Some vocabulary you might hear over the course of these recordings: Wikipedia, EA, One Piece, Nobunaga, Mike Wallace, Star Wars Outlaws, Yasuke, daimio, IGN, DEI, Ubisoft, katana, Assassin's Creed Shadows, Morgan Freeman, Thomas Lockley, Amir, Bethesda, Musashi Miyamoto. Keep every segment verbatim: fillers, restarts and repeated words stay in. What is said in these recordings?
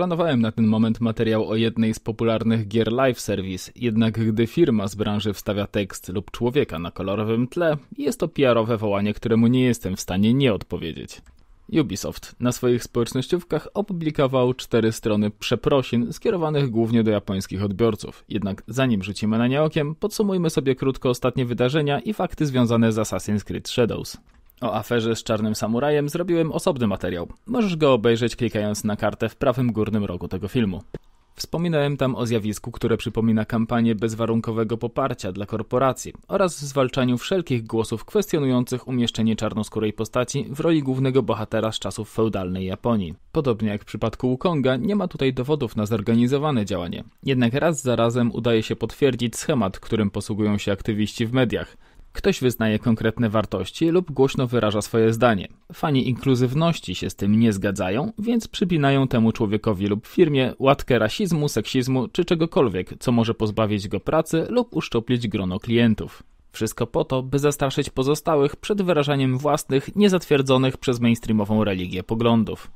planowałem na ten moment materiał o jednej z popularnych gier live service, jednak gdy firma z branży wstawia tekst lub człowieka na kolorowym tle, jest to P R owe wołanie, któremu nie jestem w stanie nie odpowiedzieć. Ubisoft na swoich społecznościówkach opublikował cztery strony przeprosin skierowanych głównie do japońskich odbiorców. Jednak zanim rzucimy na nie okiem, podsumujmy sobie krótko ostatnie wydarzenia i fakty związane z Assassin's Creed Shadows. O aferze z Czarnym Samurajem zrobiłem osobny materiał. Możesz go obejrzeć klikając na kartę w prawym górnym rogu tego filmu. Wspominałem tam o zjawisku, które przypomina kampanię bezwarunkowego poparcia dla korporacji oraz zwalczaniu wszelkich głosów kwestionujących umieszczenie czarnoskórej postaci w roli głównego bohatera z czasów feudalnej Japonii. Podobnie jak w przypadku Wukonga, nie ma tutaj dowodów na zorganizowane działanie. Jednak raz za razem udaje się potwierdzić schemat, którym posługują się aktywiści w mediach. Ktoś wyznaje konkretne wartości lub głośno wyraża swoje zdanie. Fani inkluzywności się z tym nie zgadzają, więc przypinają temu człowiekowi lub firmie łatkę rasizmu, seksizmu czy czegokolwiek, co może pozbawić go pracy lub uszczuplić grono klientów. Wszystko po to, by zastraszyć pozostałych przed wyrażaniem własnych, niezatwierdzonych przez mainstreamową religię poglądów.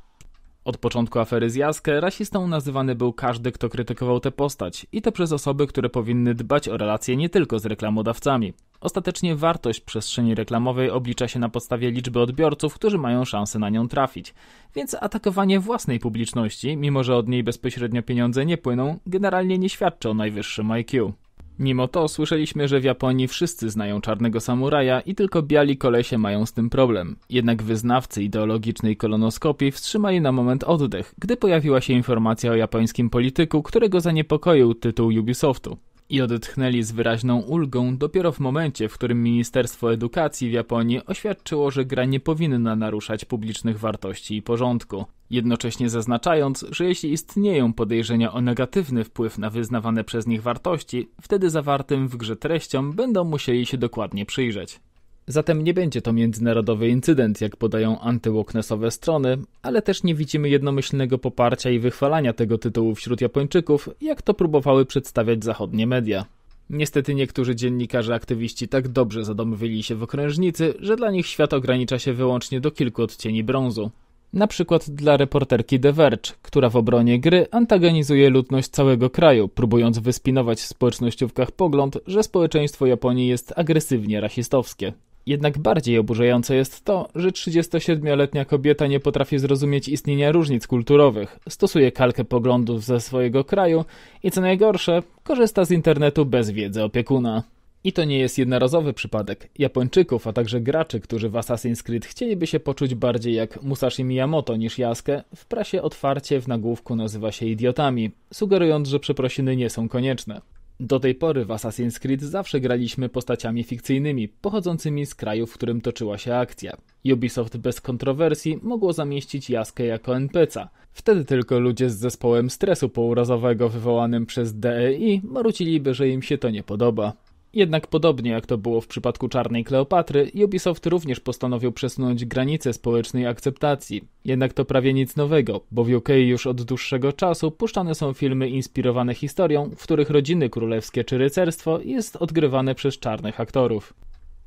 Od początku afery z Yasuke rasistą nazywany był każdy, kto krytykował tę postać i to przez osoby, które powinny dbać o relacje nie tylko z reklamodawcami. Ostatecznie wartość przestrzeni reklamowej oblicza się na podstawie liczby odbiorców, którzy mają szansę na nią trafić, więc atakowanie własnej publiczności, mimo że od niej bezpośrednio pieniądze nie płyną, generalnie nie świadczy o najwyższym I Q. Mimo to słyszeliśmy, że w Japonii wszyscy znają Czarnego Samuraja i tylko biali kolesie mają z tym problem. Jednak wyznawcy ideologicznej kolonoskopii wstrzymali na moment oddech, gdy pojawiła się informacja o japońskim polityku, którego zaniepokoił tytuł Ubisoftu. I odetchnęli z wyraźną ulgą dopiero w momencie, w którym Ministerstwo Edukacji w Japonii oświadczyło, że gra nie powinna naruszać publicznych wartości i porządku. Jednocześnie zaznaczając, że jeśli istnieją podejrzenia o negatywny wpływ na wyznawane przez nich wartości, wtedy zawartym w grze treściom będą musieli się dokładnie przyjrzeć. Zatem nie będzie to międzynarodowy incydent, jak podają antywalknessowe strony, ale też nie widzimy jednomyślnego poparcia i wychwalania tego tytułu wśród Japończyków, jak to próbowały przedstawiać zachodnie media. Niestety niektórzy dziennikarze aktywiści tak dobrze zadomowili się w okrężnicy, że dla nich świat ogranicza się wyłącznie do kilku odcieni brązu. Na przykład dla reporterki The Verge, która w obronie gry antagonizuje ludność całego kraju, próbując wyspinować w społecznościówkach pogląd, że społeczeństwo Japonii jest agresywnie rasistowskie. Jednak bardziej oburzające jest to, że trzydziestosiedmioletnia kobieta nie potrafi zrozumieć istnienia różnic kulturowych, stosuje kalkę poglądów ze swojego kraju i co najgorsze, korzysta z internetu bez wiedzy opiekuna. I to nie jest jednorazowy przypadek. Japończyków, a także graczy, którzy w Assassin's Creed chcieliby się poczuć bardziej jak Musashi Miyamoto niż Yasuke, w prasie otwarcie w nagłówku nazywa się idiotami, sugerując, że przeprosiny nie są konieczne. Do tej pory w Assassin's Creed zawsze graliśmy postaciami fikcyjnymi, pochodzącymi z kraju, w którym toczyła się akcja. Ubisoft bez kontrowersji mogło zamieścić Yasuke jako en pe ce a. Wtedy tylko ludzie z zespołem stresu pourazowego wywołanym przez D E I maruciliby, że im się to nie podoba. Jednak podobnie jak to było w przypadku Czarnej Kleopatry, Ubisoft również postanowił przesunąć granicę społecznej akceptacji. Jednak to prawie nic nowego, bo w U K już od dłuższego czasu puszczane są filmy inspirowane historią, w których rodziny królewskie czy rycerstwo jest odgrywane przez czarnych aktorów.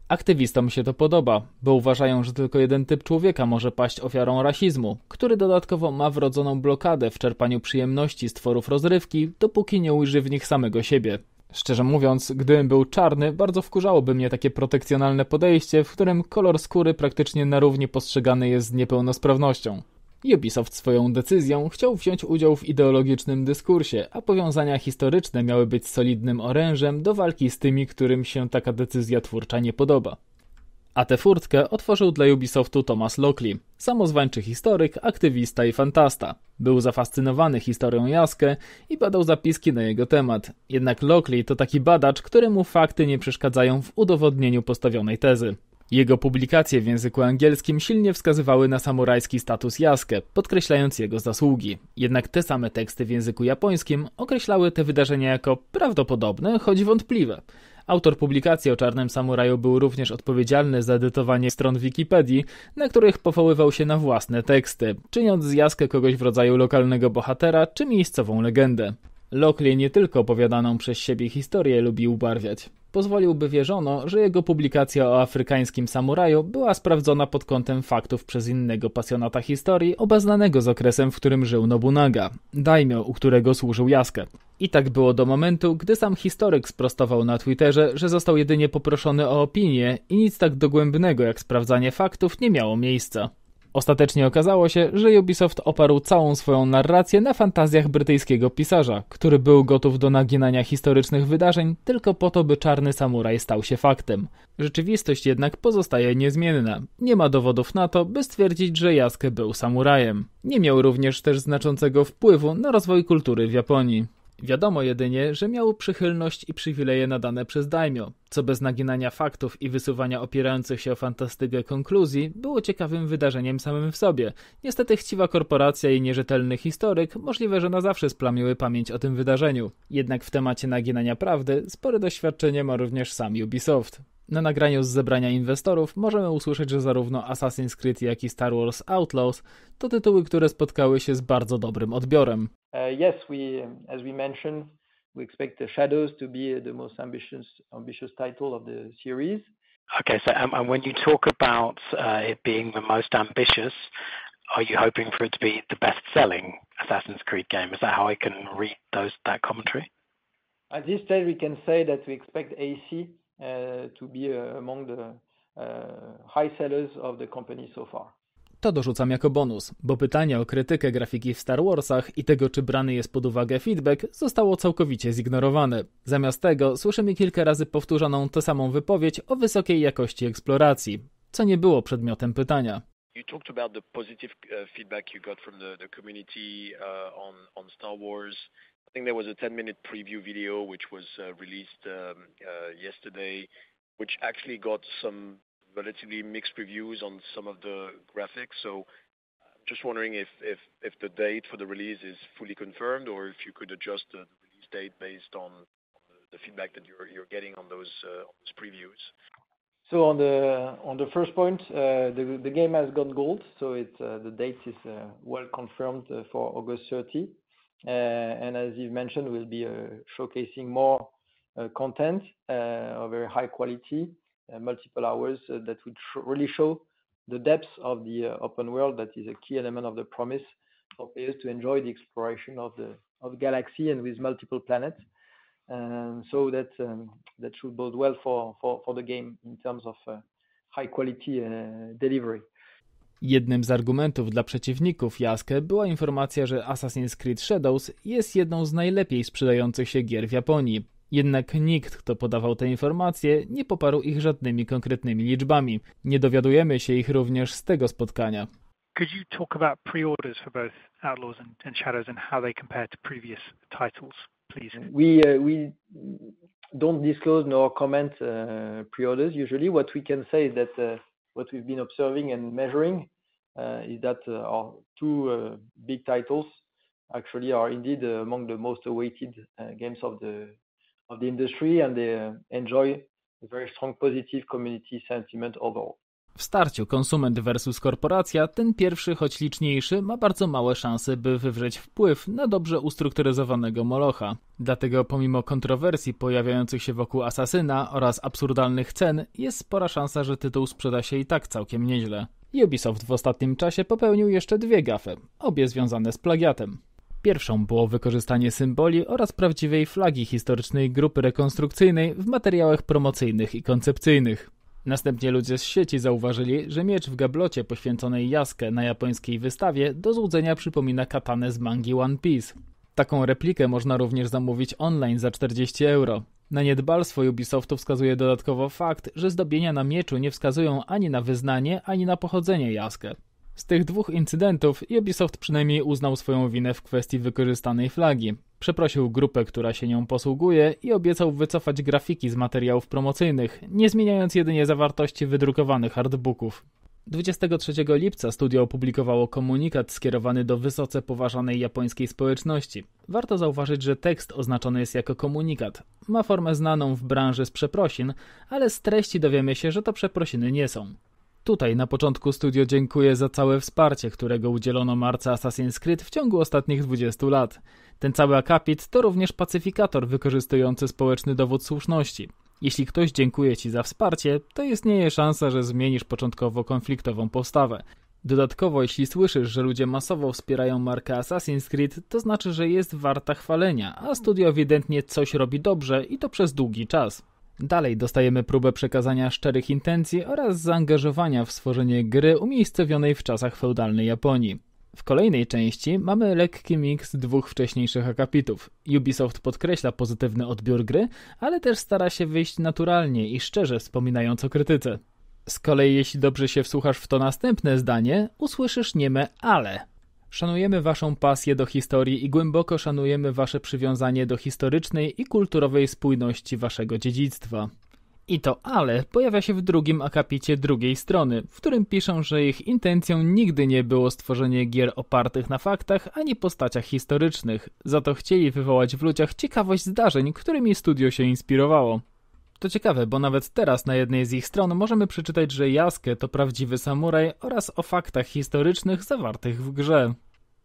Aktywistom się to podoba, bo uważają, że tylko jeden typ człowieka może paść ofiarą rasizmu, który dodatkowo ma wrodzoną blokadę w czerpaniu przyjemności z tworów rozrywki, dopóki nie ujrzy w nich samego siebie. Szczerze mówiąc, gdybym był czarny, bardzo wkurzałoby mnie takie protekcjonalne podejście, w którym kolor skóry praktycznie na równi postrzegany jest z niepełnosprawnością. Ubisoft swoją decyzją chciał wziąć udział w ideologicznym dyskursie, a powiązania historyczne miały być solidnym orężem do walki z tymi, którym się taka decyzja twórcza nie podoba. A tę furtkę otworzył dla Ubisoftu Thomas Lockley, samozwańczy historyk, aktywista i fantasta. Był zafascynowany historią Yasuke i badał zapiski na jego temat. Jednak Lockley to taki badacz, któremu fakty nie przeszkadzają w udowodnieniu postawionej tezy. Jego publikacje w języku angielskim silnie wskazywały na samurajski status Yasuke, podkreślając jego zasługi. Jednak te same teksty w języku japońskim określały te wydarzenia jako prawdopodobne, choć wątpliwe. Autor publikacji o Czarnym Samuraju był również odpowiedzialny za edytowanie stron Wikipedii, na których powoływał się na własne teksty, czyniąc z Yasuke kogoś w rodzaju lokalnego bohatera czy miejscową legendę. Lockley nie tylko opowiadaną przez siebie historię lubi ubarwiać. Pozwolił, by wierzono, że jego publikacja o afrykańskim samuraju była sprawdzona pod kątem faktów przez innego pasjonata historii obeznanego z okresem, w którym żył Nobunaga, daimio, u którego służył Yasuke. I tak było do momentu, gdy sam historyk sprostował na Twitterze, że został jedynie poproszony o opinię i nic tak dogłębnego jak sprawdzanie faktów nie miało miejsca. Ostatecznie okazało się, że Ubisoft oparł całą swoją narrację na fantazjach brytyjskiego pisarza, który był gotów do naginania historycznych wydarzeń tylko po to, by czarny samuraj stał się faktem. Rzeczywistość jednak pozostaje niezmienna. Nie ma dowodów na to, by stwierdzić, że Yasuke był samurajem. Nie miał również też znaczącego wpływu na rozwój kultury w Japonii. Wiadomo jedynie, że miał przychylność i przywileje nadane przez daimio, co bez naginania faktów i wysuwania opierających się o fantastykę konkluzji było ciekawym wydarzeniem samym w sobie. Niestety chciwa korporacja i nierzetelny historyk możliwe, że na zawsze splamiły pamięć o tym wydarzeniu. Jednak w temacie naginania prawdy spore doświadczenie ma również sam Ubisoft. Na nagraniu z zebrania inwestorów możemy usłyszeć, że zarówno Assassin's Creed, jak i Star Wars Outlaws to tytuły, które spotkały się z bardzo dobrym odbiorem. Uh, yes, we, as we mentioned, we expect the Shadows to be the most ambitious, ambitious title of the series. Okay, so um, and when you talk about uh, it being the most ambitious, are you hoping for it to be the best-selling Assassin's Creed game? Is that how I can read those that commentary? At this stage, we can say that we expect A C Uh, to be uh, among the uh, high sellers of the company so far. To dorzucam jako bonus, bo pytanie o krytykę grafiki w Star Warsach i tego, czy brany jest pod uwagę feedback, zostało całkowicie zignorowane. Zamiast tego słyszymy kilka razy powtórzoną tę samą wypowiedź o wysokiej jakości eksploracji, co nie było przedmiotem pytania. You talked about the positive uh, feedback you got from the, the community uh, on, on Star Wars. I think there was a ten minute preview video which was uh, released um, uh, yesterday, which actually got some relatively mixed reviews on some of the graphics. So I'm just wondering if, if, if the date for the release is fully confirmed, or if you could adjust the release date based on the feedback that you're, you're getting on those, uh, on those previews. So on the on the first point, uh, the the game has gone gold, so it uh, the date is uh, well confirmed uh, for August thirtieth, uh, and as you've mentioned, we'll be uh, showcasing more uh, content uh, of very high quality, uh, multiple hours uh, that would sh really show the depths of the uh, open world. That is a key element of the promise for players to enjoy the exploration of the of the galaxy and with multiple planets. Um, so that um, that should bode well for, for, for the game in terms of uh, high quality uh, delivery. Jednym z argumentów dla przeciwników Yasuke była informacja, że Assassin's Creed Shadows jest jedną z najlepiej sprzedających się gier w Japonii. Jednak nikt, kto podawał te informacje, nie poparł ich żadnymi konkretnymi liczbami. Nie dowiadujemy się ich również z tego spotkania. Could you talk about pre-orders for both Outlaws and, and Shadows and how they compare to previous titles? Please. We uh, we don't disclose nor comment uh, pre-orders usually. What we can say is that uh, what we've been observing and measuring uh, is that uh, our two uh, big titles actually are indeed uh, among the most awaited uh, games of the of the industry, and they uh, enjoy a very strong positive community sentiment overall. W starciu konsument versus korporacja ten pierwszy, choć liczniejszy, ma bardzo małe szanse, by wywrzeć wpływ na dobrze ustrukturyzowanego molocha. Dlatego pomimo kontrowersji pojawiających się wokół Asasyna oraz absurdalnych cen, jest spora szansa, że tytuł sprzeda się i tak całkiem nieźle. Ubisoft w ostatnim czasie popełnił jeszcze dwie gafy, obie związane z plagiatem. Pierwszą było wykorzystanie symboli oraz prawdziwej flagi historycznej grupy rekonstrukcyjnej w materiałach promocyjnych i koncepcyjnych. Następnie ludzie z sieci zauważyli, że miecz w gablocie poświęconej Yasuke na japońskiej wystawie do złudzenia przypomina katanę z mangi One Piece. Taką replikę można również zamówić online za czterdzieści euro. Na niedbalstwo Ubisoftu wskazuje dodatkowo fakt, że zdobienia na mieczu nie wskazują ani na wyznanie, ani na pochodzenie Yasuke. Z tych dwóch incydentów Ubisoft przynajmniej uznał swoją winę w kwestii wykorzystanej flagi. Przeprosił grupę, która się nią posługuje, i obiecał wycofać grafiki z materiałów promocyjnych, nie zmieniając jedynie zawartości wydrukowanych artbooków. dwudziestego trzeciego lipca studio opublikowało komunikat skierowany do wysoce poważanej japońskiej społeczności. Warto zauważyć, że tekst oznaczony jest jako komunikat. Ma formę znaną w branży z przeprosin, ale z treści dowiemy się, że to przeprosiny nie są. Tutaj na początku studio dziękuję za całe wsparcie, którego udzielono marce Assassin's Creed w ciągu ostatnich dwudziestu lat. Ten cały akapit to również pacyfikator wykorzystujący społeczny dowód słuszności. Jeśli ktoś dziękuje Ci za wsparcie, to istnieje szansa, że zmienisz początkowo konfliktową postawę. Dodatkowo, jeśli słyszysz, że ludzie masowo wspierają markę Assassin's Creed, to znaczy, że jest warta chwalenia, a studio ewidentnie coś robi dobrze i to przez długi czas. Dalej dostajemy próbę przekazania szczerych intencji oraz zaangażowania w stworzenie gry umiejscowionej w czasach feudalnej Japonii. W kolejnej części mamy lekki miks dwóch wcześniejszych akapitów. Ubisoft podkreśla pozytywny odbiór gry, ale też stara się wyjść naturalnie i szczerze wspominając o krytyce. Z kolei jeśli dobrze się wsłuchasz w to następne zdanie, usłyszysz nieme ale. Szanujemy Waszą pasję do historii i głęboko szanujemy Wasze przywiązanie do historycznej i kulturowej spójności Waszego dziedzictwa. I to ale pojawia się w drugim akapicie drugiej strony, w którym piszą, że ich intencją nigdy nie było stworzenie gier opartych na faktach ani postaciach historycznych, za to chcieli wywołać w ludziach ciekawość zdarzeń, którymi studio się inspirowało. To ciekawe, bo nawet teraz na jednej z ich stron możemy przeczytać, że Yasuke to prawdziwy samuraj oraz o faktach historycznych zawartych w grze.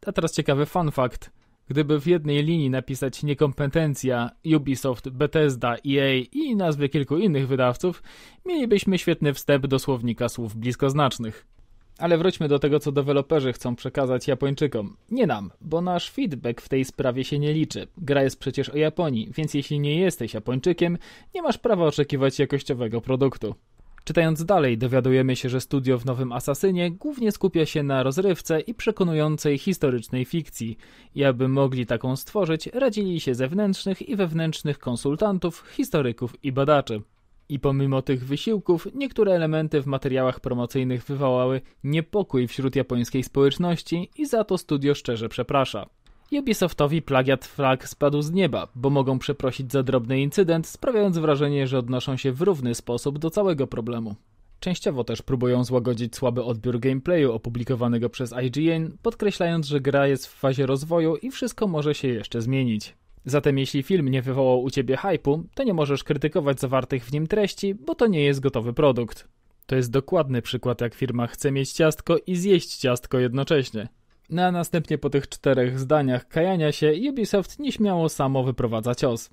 A teraz ciekawy fun fact. Gdyby w jednej linii napisać niekompetencja, Ubisoft, Bethesda, E A i nazwy kilku innych wydawców, mielibyśmy świetny wstęp do słownika słów bliskoznacznych. Ale wróćmy do tego, co deweloperzy chcą przekazać Japończykom. Nie nam, bo nasz feedback w tej sprawie się nie liczy. Gra jest przecież o Japonii, więc jeśli nie jesteś Japończykiem, nie masz prawa oczekiwać jakościowego produktu. Czytając dalej, dowiadujemy się, że studio w nowym Asasynie głównie skupia się na rozrywce i przekonującej historycznej fikcji. I aby mogli taką stworzyć, radzili się zewnętrznych i wewnętrznych konsultantów, historyków i badaczy. I pomimo tych wysiłków, niektóre elementy w materiałach promocyjnych wywołały niepokój wśród japońskiej społeczności i za to studio szczerze przeprasza. Ubisoftowi plagiat flag spadł z nieba, bo mogą przeprosić za drobny incydent, sprawiając wrażenie, że odnoszą się w równy sposób do całego problemu. Częściowo też próbują złagodzić słaby odbiór gameplayu opublikowanego przez I G N, podkreślając, że gra jest w fazie rozwoju i wszystko może się jeszcze zmienić. Zatem jeśli film nie wywołał u Ciebie hype'u, to nie możesz krytykować zawartych w nim treści, bo to nie jest gotowy produkt. To jest dokładny przykład, jak firma chce mieć ciastko i zjeść ciastko jednocześnie. No a następnie po tych czterech zdaniach kajania się Ubisoft nieśmiało samo wyprowadza cios.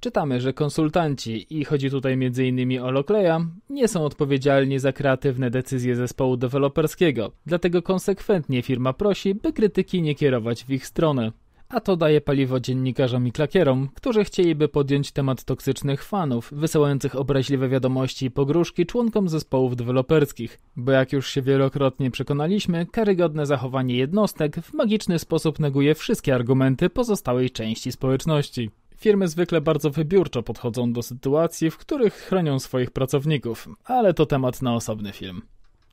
Czytamy, że konsultanci, i chodzi tutaj między innymi o Lockleya, nie są odpowiedzialni za kreatywne decyzje zespołu deweloperskiego, dlatego konsekwentnie firma prosi, by krytyki nie kierować w ich stronę. A to daje paliwo dziennikarzom i klakierom, którzy chcieliby podjąć temat toksycznych fanów, wysyłających obraźliwe wiadomości i pogróżki członkom zespołów deweloperskich, bo jak już się wielokrotnie przekonaliśmy, karygodne zachowanie jednostek w magiczny sposób neguje wszystkie argumenty pozostałej części społeczności. Firmy zwykle bardzo wybiórczo podchodzą do sytuacji, w których chronią swoich pracowników, ale to temat na osobny film.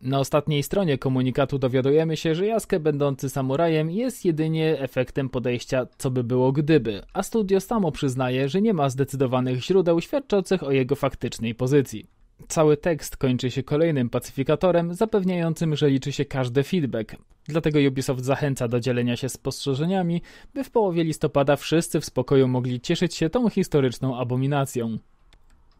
Na ostatniej stronie komunikatu dowiadujemy się, że Yasuke będący samurajem jest jedynie efektem podejścia co by było gdyby, a studio samo przyznaje, że nie ma zdecydowanych źródeł świadczących o jego faktycznej pozycji. Cały tekst kończy się kolejnym pacyfikatorem zapewniającym, że liczy się każdy feedback. Dlatego Ubisoft zachęca do dzielenia się spostrzeżeniami, by w połowie listopada wszyscy w spokoju mogli cieszyć się tą historyczną abominacją.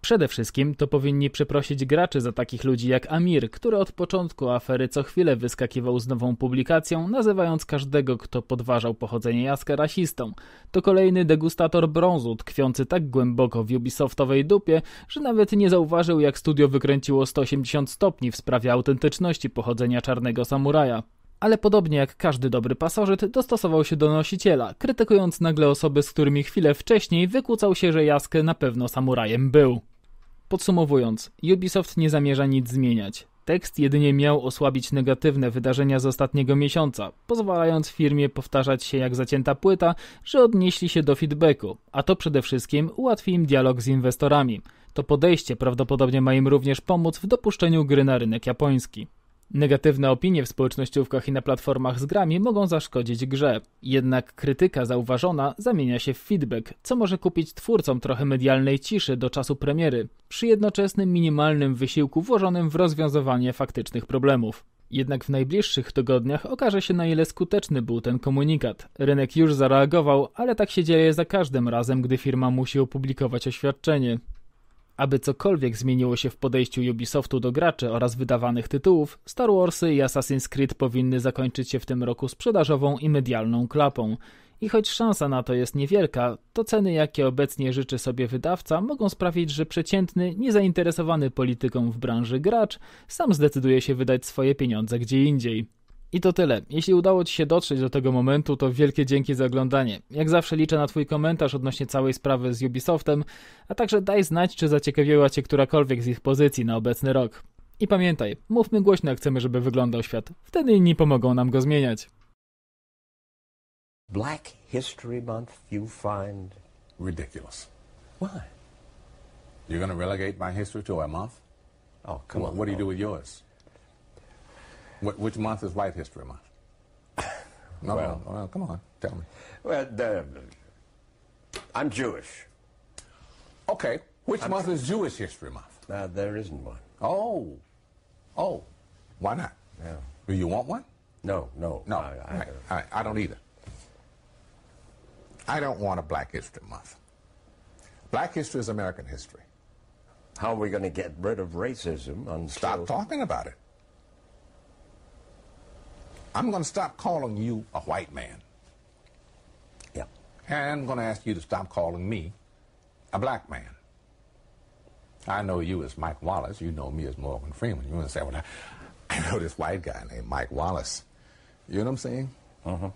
Przede wszystkim to powinni przeprosić graczy za takich ludzi jak Amir, który od początku afery co chwilę wyskakiwał z nową publikacją, nazywając każdego, kto podważał pochodzenie Yasuke rasistą. To kolejny degustator brązu, tkwiący tak głęboko w Ubisoftowej dupie, że nawet nie zauważył, jak studio wykręciło sto osiemdziesiąt stopni w sprawie autentyczności pochodzenia czarnego samuraja. Ale podobnie jak każdy dobry pasożyt, dostosował się do nosiciela, krytykując nagle osoby, z którymi chwilę wcześniej wykłócał się, że Yasuke na pewno samurajem był. Podsumowując, Ubisoft nie zamierza nic zmieniać. Tekst jedynie miał osłabić negatywne wydarzenia z ostatniego miesiąca, pozwalając firmie powtarzać się jak zacięta płyta, że odnieśli się do feedbacku, a to przede wszystkim ułatwi im dialog z inwestorami. To podejście prawdopodobnie ma im również pomóc w dopuszczeniu gry na rynek japoński. Negatywne opinie w społecznościówkach i na platformach z grami mogą zaszkodzić grze, jednak krytyka zauważona zamienia się w feedback, co może kupić twórcom trochę medialnej ciszy do czasu premiery, przy jednoczesnym minimalnym wysiłku włożonym w rozwiązywanie faktycznych problemów. Jednak w najbliższych tygodniach okaże się, na ile skuteczny był ten komunikat. Rynek już zareagował, ale tak się dzieje za każdym razem, gdy firma musi opublikować oświadczenie. Aby cokolwiek zmieniło się w podejściu Ubisoftu do graczy oraz wydawanych tytułów, Star Warsy i Assassin's Creed powinny zakończyć się w tym roku sprzedażową i medialną klapą. I choć szansa na to jest niewielka, to ceny, jakie obecnie życzy sobie wydawca, mogą sprawić, że przeciętny, niezainteresowany polityką w branży gracz sam zdecyduje się wydać swoje pieniądze gdzie indziej. I to tyle. Jeśli udało Ci się dotrzeć do tego momentu, to wielkie dzięki za oglądanie. Jak zawsze liczę na Twój komentarz odnośnie całej sprawy z Ubisoftem, a także daj znać, czy zaciekawiła Cię którakolwiek z ich pozycji na obecny rok. I pamiętaj, mówmy głośno, jak chcemy, żeby wyglądał świat. Wtedy inni pomogą nam go zmieniać. Black History Month you find ridiculous. Why? You're going to relegate my history to a month? Oh, come on. What do you do with yours? Which month is White History Month? No, well, no, no, come on, tell me. Well, the, I'm Jewish. Okay, which I'm month is Jewish History Month? Uh, there isn't one. Oh, oh, why not? Yeah. Do you want one? No, no, no. I, I, right, I, right. I don't either. I don't want a Black History Month. Black history is American history. How are we going to get rid of racism? Until... Stop talking about it. I'm going to stop calling you a white man. Yeah. And I'm going to ask you to stop calling me a black man. I know you as Mike Wallace. You know me as Morgan Freeman. You understand what I... I know this white guy named Mike Wallace. You know what I'm saying? Uh-huh.